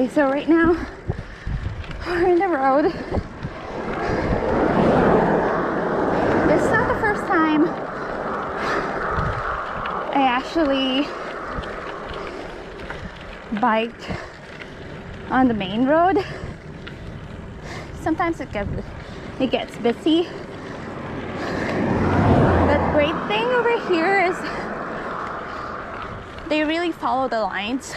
Okay, so right now we're in the road. This is not the first time I actually biked on the main road. Sometimes it gets busy. The great thing over here is they really follow the lines.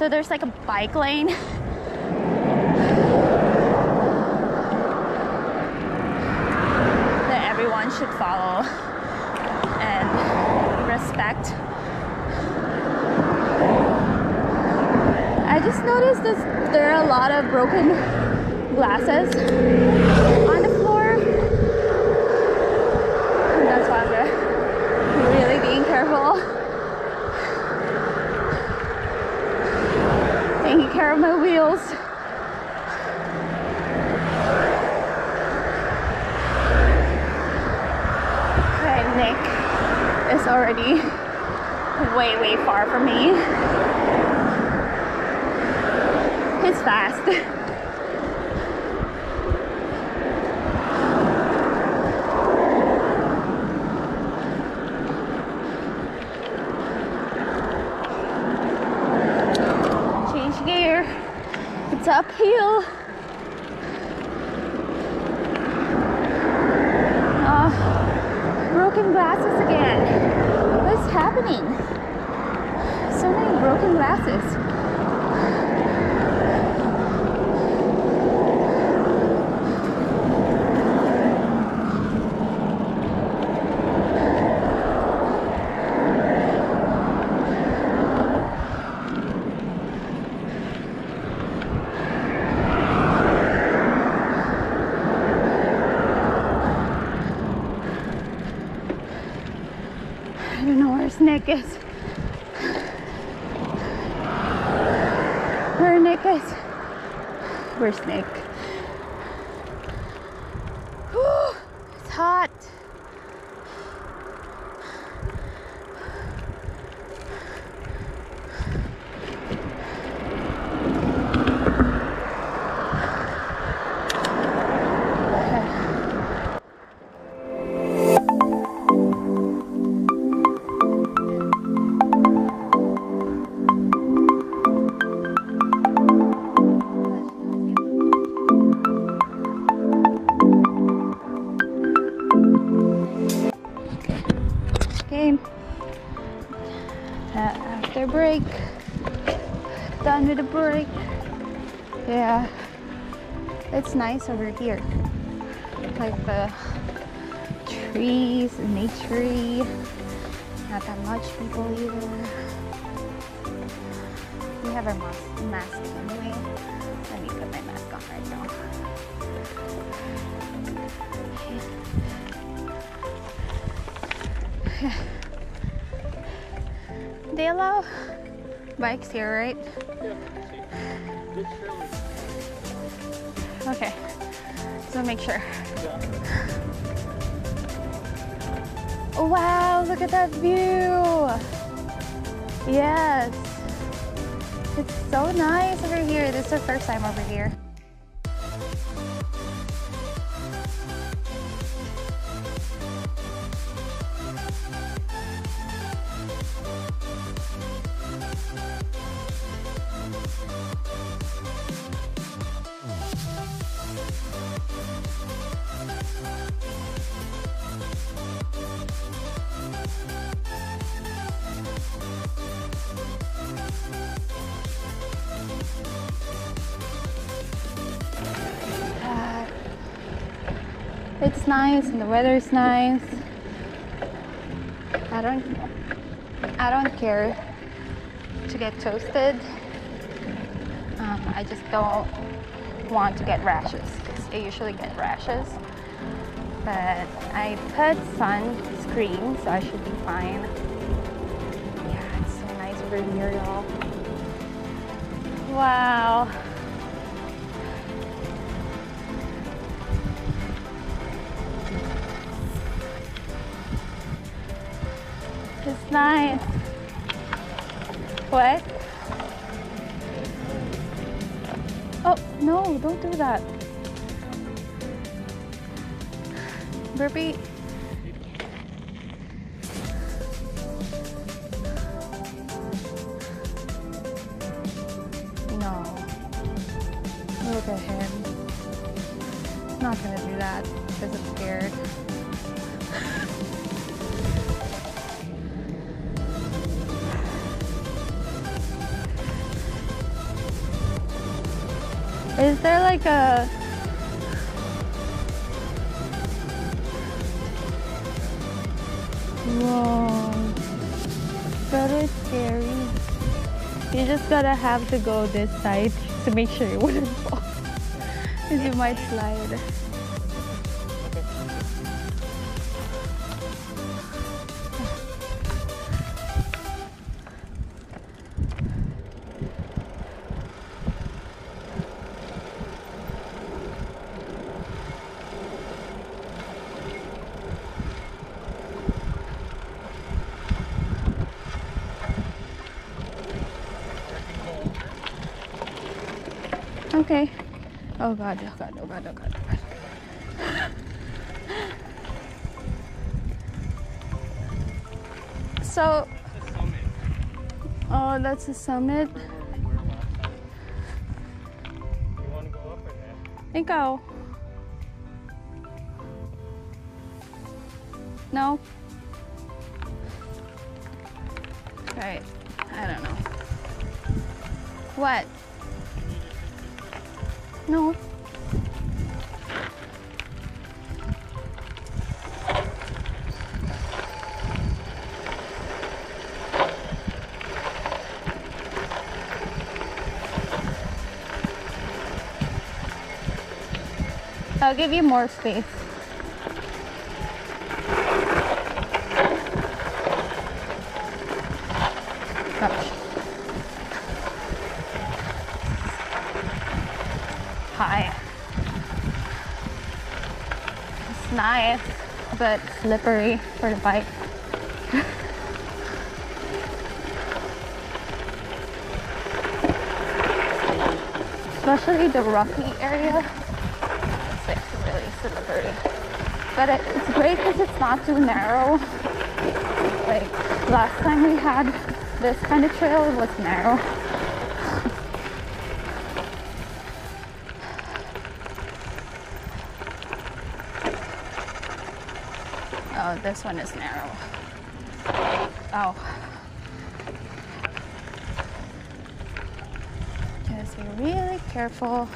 So there's like a bike lane. Everyone should follow and respect. I just noticed this, there are a lot of broken glasses on the floor, and that's why I'm really being careful, taking care of my wheels. Nick is already way far from me. He's fast. Change gear. It's uphill. Broken glasses again. What's happening? So many broken glasses. I don't know where Nick is. Where Nick is. Where's Nick? Whew, it's hot. After break, done with the break. Yeah, it's nice over here, like the trees, nature, not that much people either. We have our mask anyway. Let me put my mask on right now. Okay. They allow bikes here, right? Yeah. Okay, so make sure. Yeah. Wow, look at that view! Yes! It's so nice over here. This is our first time over here. It's nice and the weather is nice. I don't care to get toasted. I just don't want to get rashes because I usually get rashes. But I put sunscreen, so I should be fine. Yeah, it's so nice over here, y'all. Wow. It's nice. What? No, don't do that. Burpee. No. Look at him. Not gonna do that because I'm scared. Is there like a... Whoa. That is scary. You just gotta have to go this side to make sure you wouldn't fall. Because you might slide. Okay. Oh God, oh God, oh God, oh God, oh God. So... Oh, that's a summit? You want to go up or not? Ikaw. No? Alright. I don't know. What? No. I'll give you more space. Gosh. Hi. It's nice, but slippery for the bike. Especially the rocky area. It's like really slippery. But it's great because it's not too narrow. Like last time we had this kind of trail, it was narrow. Oh, this one is narrow. Oh. Just be really careful.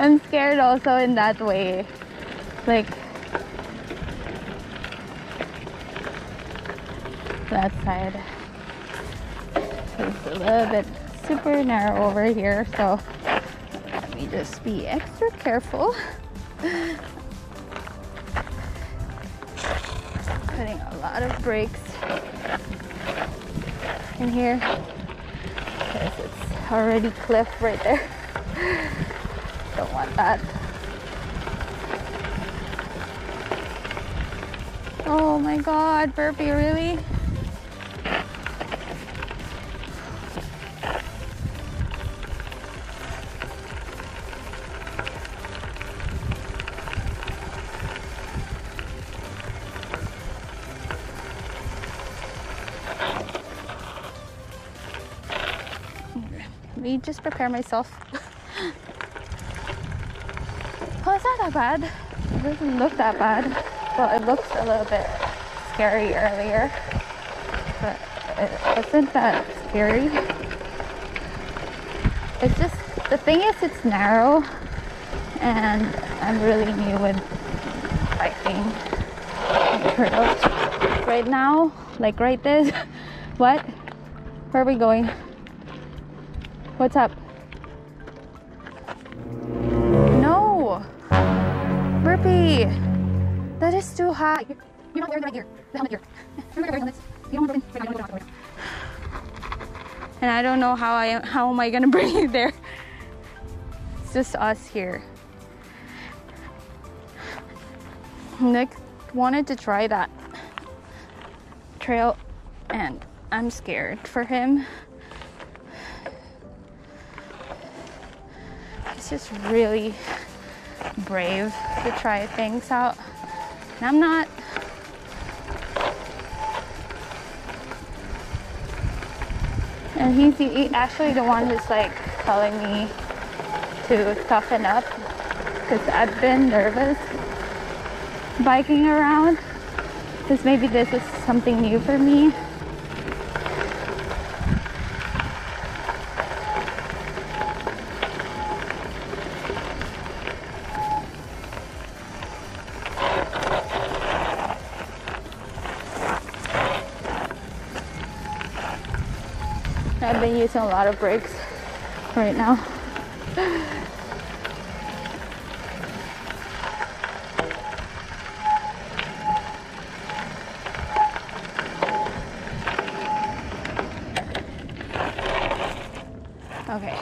I'm scared also in that way, like, that side is a little bit super narrow over here, so let me just be extra careful. Putting a lot of brakes in here, because it's already cliff right there. Don't want that. Oh my God, burpee, really? Let me just prepare myself. Well, it's not that bad. It doesn't look that bad. Well, it looks a little bit scary earlier, but it wasn't that scary. It's just, the thing is, it's narrow, and I'm really new with biking and curls right now, like right this. What? Where are we going? What's up? Burpee! is too high. You're not wearing the right gear. The helmet gear. You don't want to go in. And I don't know how am I gonna breathe there. It's just us here. Nick wanted to try that trail and I'm scared for him. He's just really brave to try things out. And I'm not. And he's actually the one who's like telling me to toughen up because I've been nervous biking around because maybe this is something new for me. I've been using a lot of brakes right now. Okay.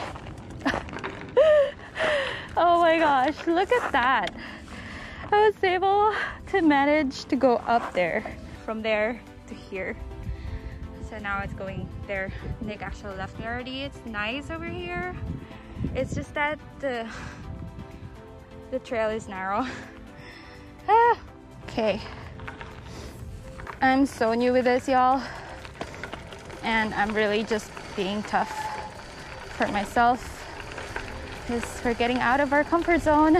Oh my gosh, look at that. I was able to manage to go up there from there to here. So now it's going there. Nick actually left me already. It's nice over here. It's just that the trail is narrow. Ah, okay. I'm so new with this, y'all. And I'm really just being tough for myself. Because we're getting out of our comfort zone.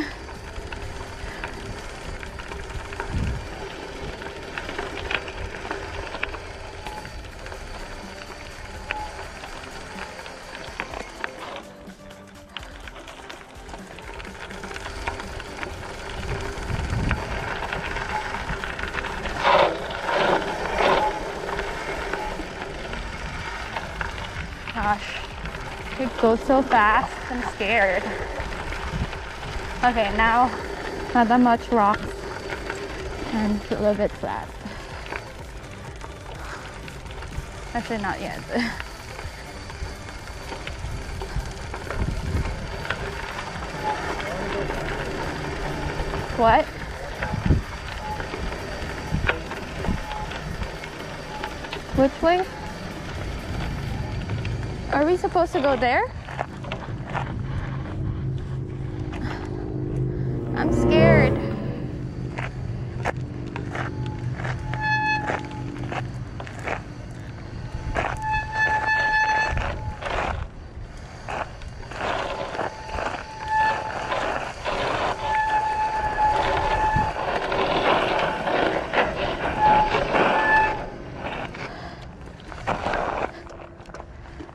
Gosh, it goes so fast. I'm scared. Okay, now not that much rocks and a little bit flat. Actually, not yet. What? Which way? Are we supposed to go there? I'm scared.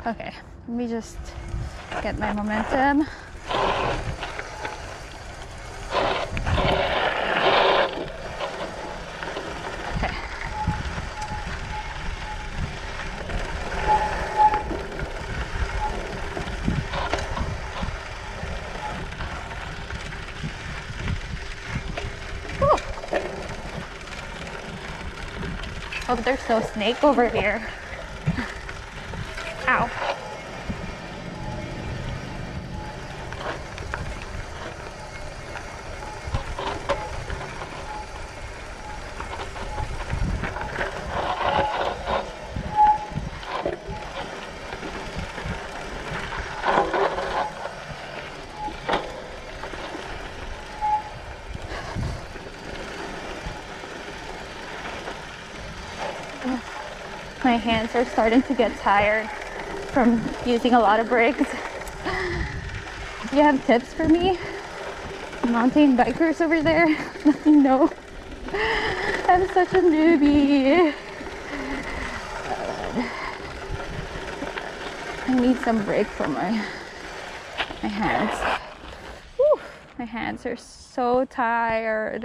Okay, let me just get my momentum. Okay. Whew. Oh, there's no snake over here. Ow. My hands are starting to get tired from using a lot of brakes. Do you have tips for me? Mountain bikers over there? No. I'm such a newbie. I need some brake for my hands. Whew, my hands are so tired.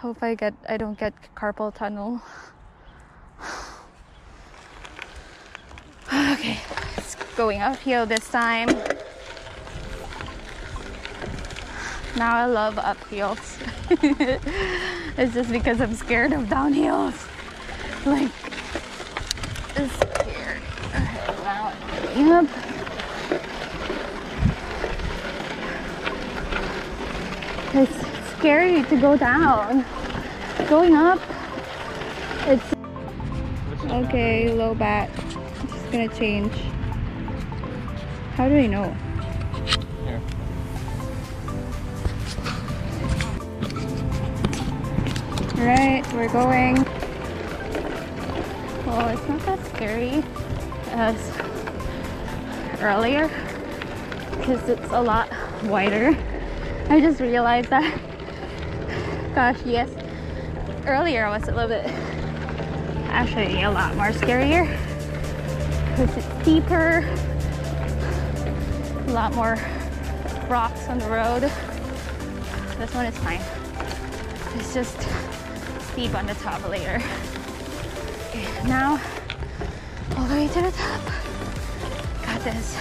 Hope I don't get carpal tunnel. Okay, it's going uphill this time. Now I love uphills. It's just because I'm scared of downhills. Like, it's scared. Yep. It's scary to go down. Going up, it's... Okay, low back. I'm just gonna change. How do I know? Here. Alright, we're going. Well, it's not that scary as earlier because it's a lot wider. I just realized that. Gosh, yes. Earlier was a little bit, actually a lot more scarier because it's deeper, a lot more rocks on the road. This one is fine. It's just steep on the top later. Okay, now all the way to the top. Got this.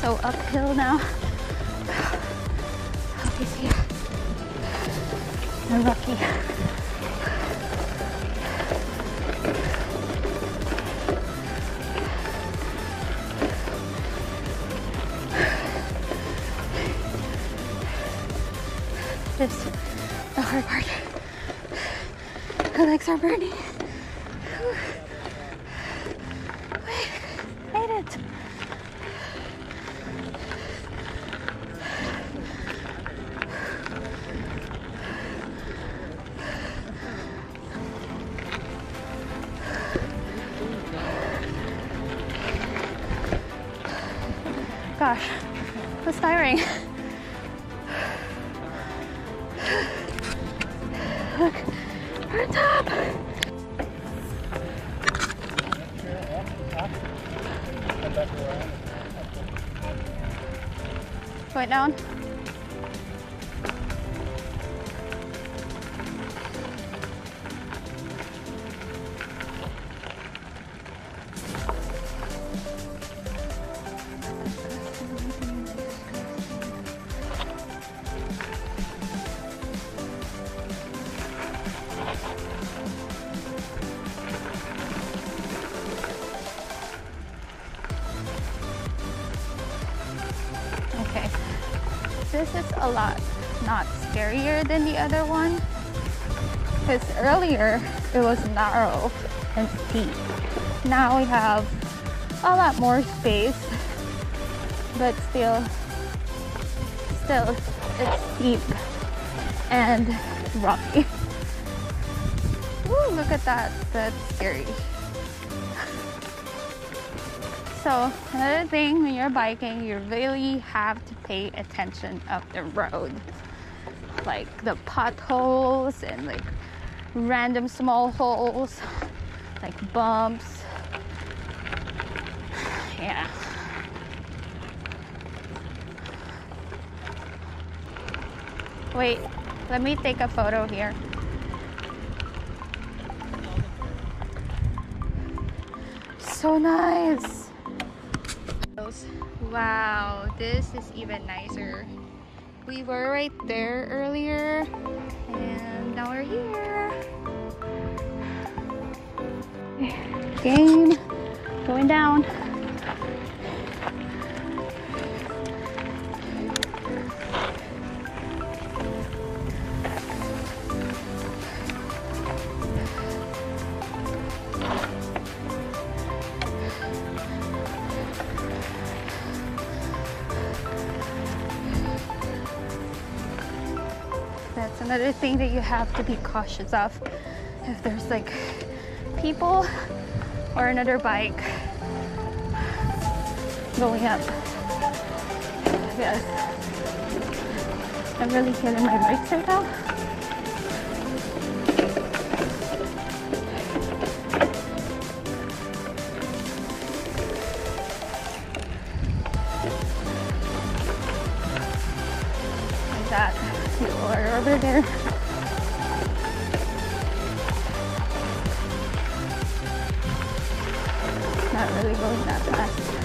So uphill now. Easy and rocky. This is the hard part. My legs are burning. Gosh, that's tiring. Look, we're on top. Going down. This is a lot not scarier than the other one because earlier it was narrow and steep. Now we have a lot more space, but still it's steep and rocky. Ooh, look at that, that's scary. So another thing, when you're biking, you really have to pay attention of the road. Like the potholes and like random small holes, like bumps. Yeah. Wait, let me take a photo here. So nice. Wow, this is even nicer. We were right there earlier and now we're here. Again, going down. That's another thing that you have to be cautious of. If there's like people or another bike going up. Yes. I'm really feeling my brakes right now. Like that. Or over there. Not really going that fast.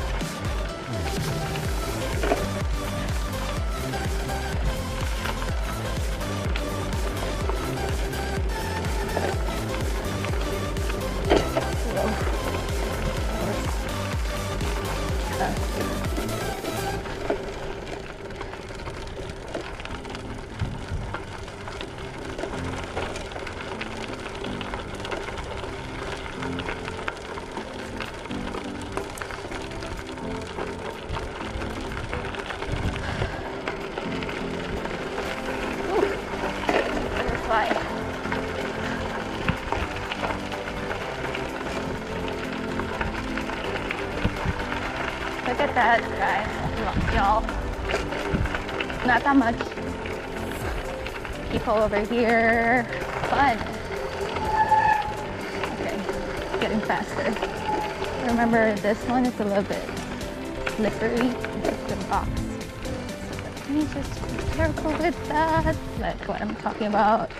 rough, y'all. Not that much people over here, but okay, getting faster. Remember, this one is a little bit slippery. It's a box. So let me just be careful with that. Like what I'm talking about.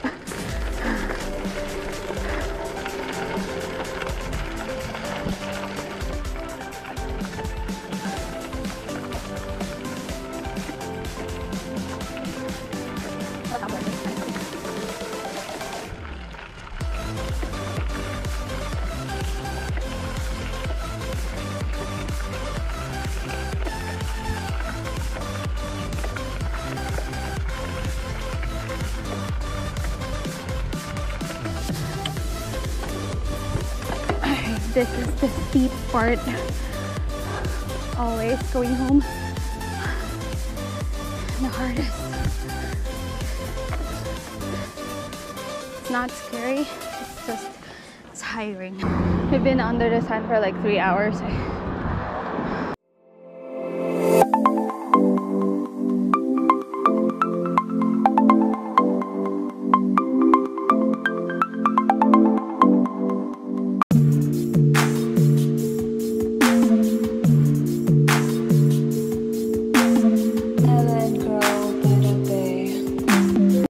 This is the steep part, always going home, the hardest. It's not scary, it's just tiring. We've been under the sun for like 3 hours.